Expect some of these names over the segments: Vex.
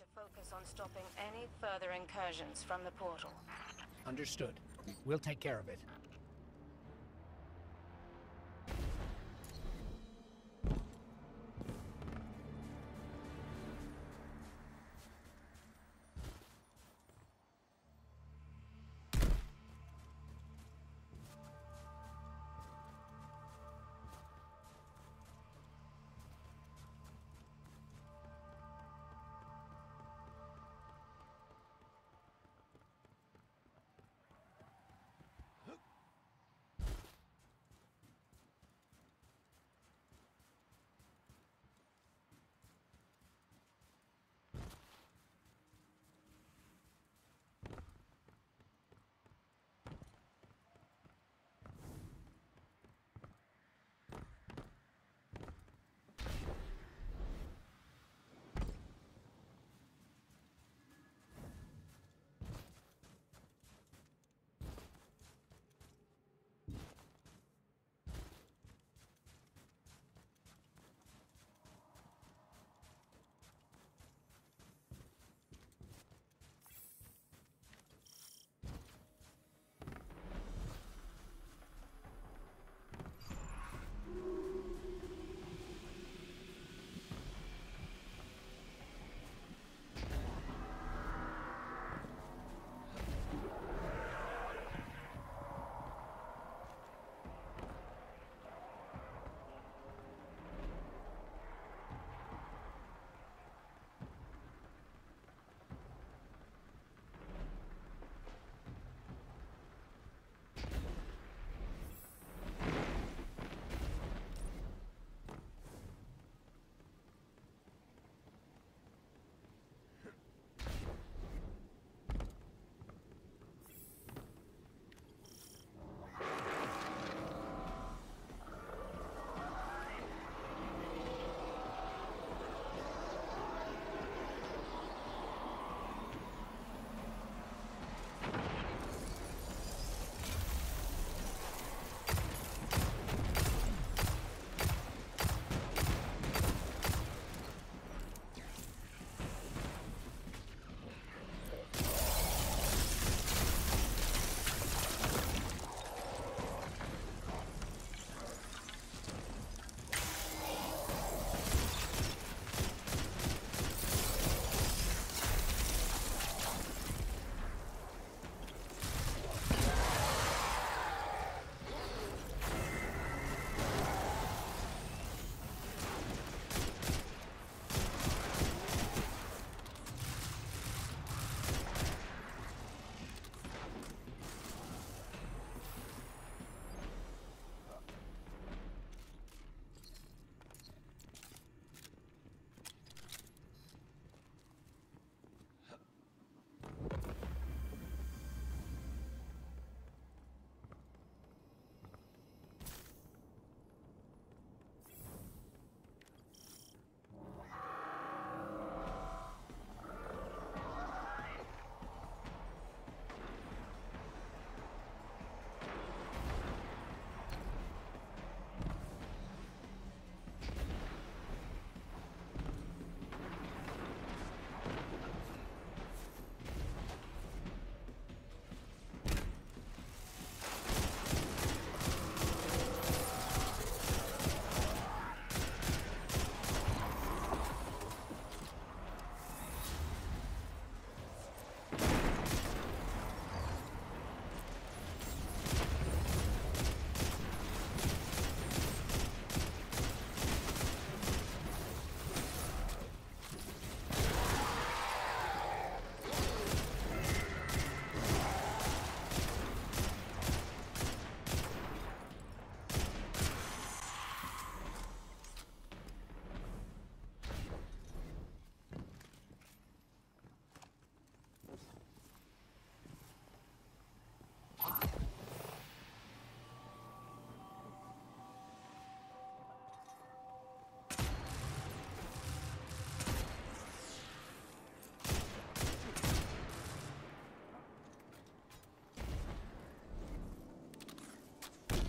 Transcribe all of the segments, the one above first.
to focus on stopping any further incursions from the portal. Understood. We'll take care of it.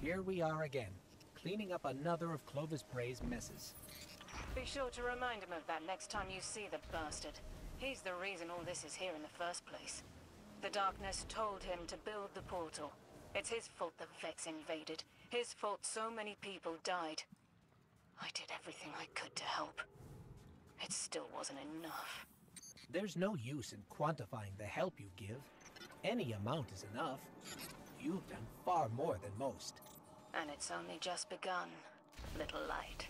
Here we are again, cleaning up another of Clovis Bray's messes. Be sure to remind him of that next time you see the bastard. He's the reason all this is here in the first place. The darkness told him to build the portal. It's his fault the Vex invaded. His fault so many people died. I did everything I could to help. It still wasn't enough. There's no use in quantifying the help you give. Any amount is enough. You've done far more than most. And it's only just begun, little light.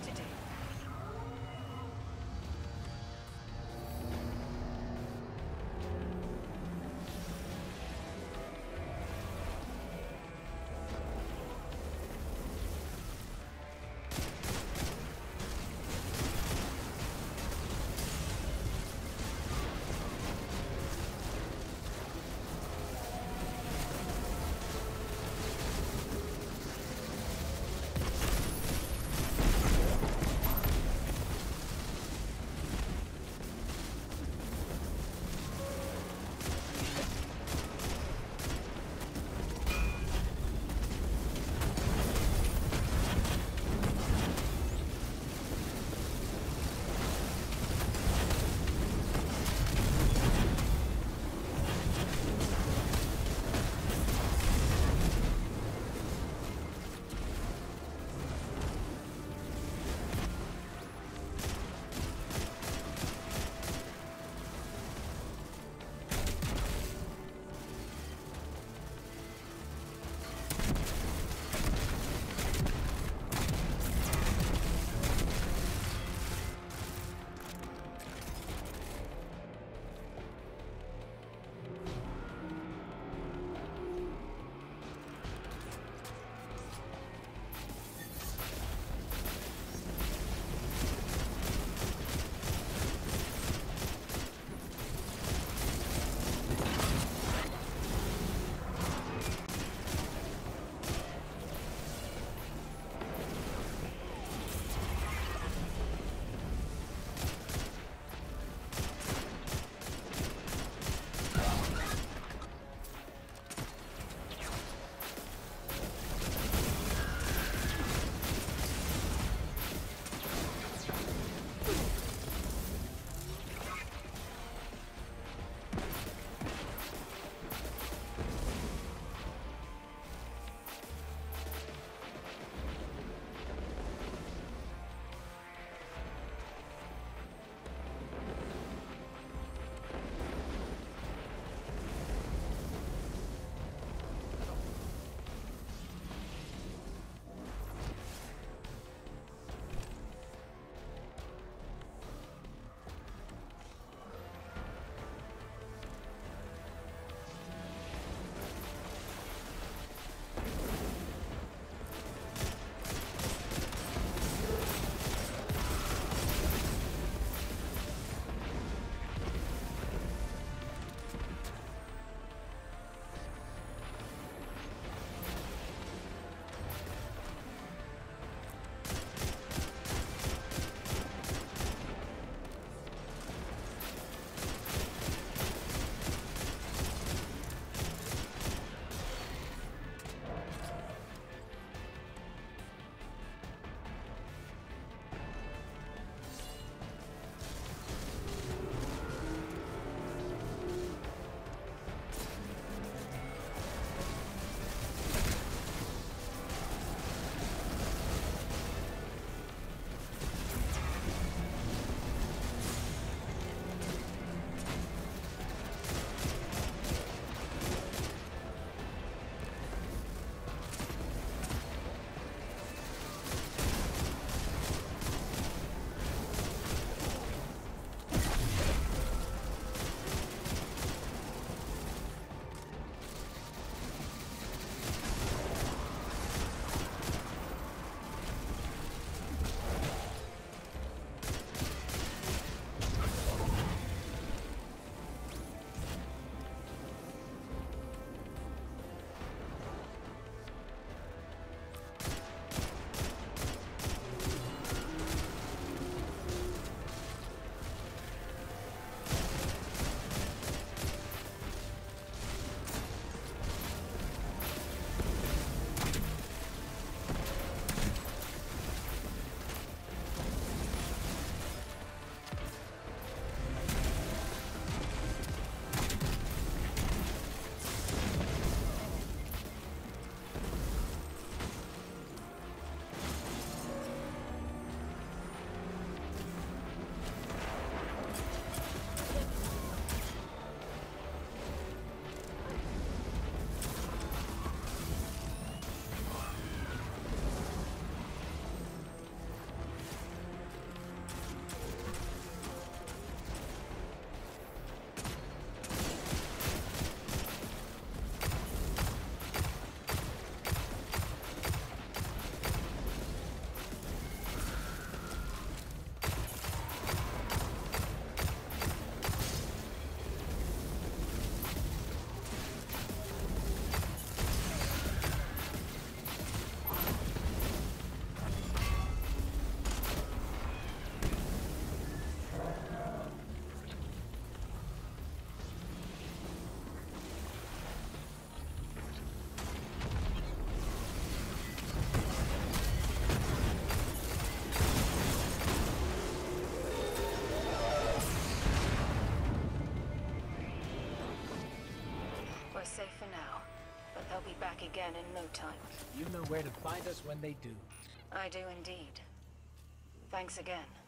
what to do. safe for now, but they'll be back again in no time. You know where to find us when they do. I do indeed. Thanks again.